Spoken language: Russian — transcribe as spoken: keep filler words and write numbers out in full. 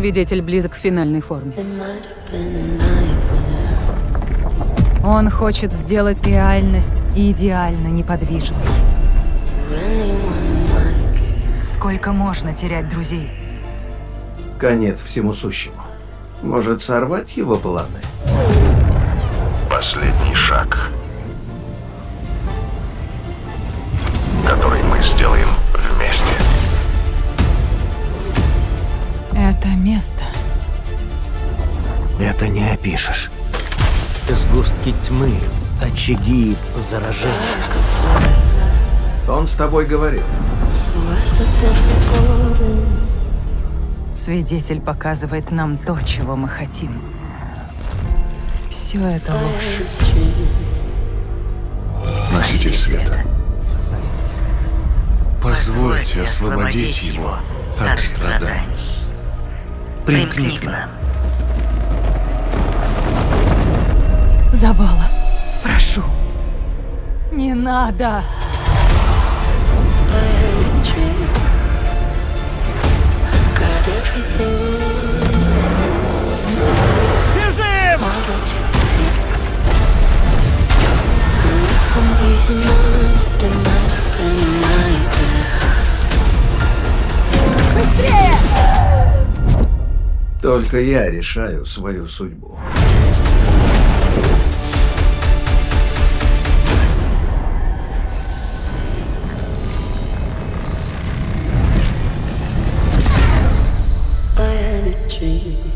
Свидетель близок к финальной форме. Он хочет сделать реальность идеально неподвижной. Сколько можно терять друзей? Конец всему сущему. Может, сорвать его планы? Последний шаг, который мы сделаем вместе. Это место. Это не опишешь. Сгустки тьмы, очаги заражения. Он с тобой говорил. Свидетель показывает нам то, чего мы хотим. Все это ложь. Носитель света. Позвольте освободить его от страданий. Примкни к нам. Забала, прошу. Не надо. Бежим! Быстрее! Только я решаю свою судьбу. Dream.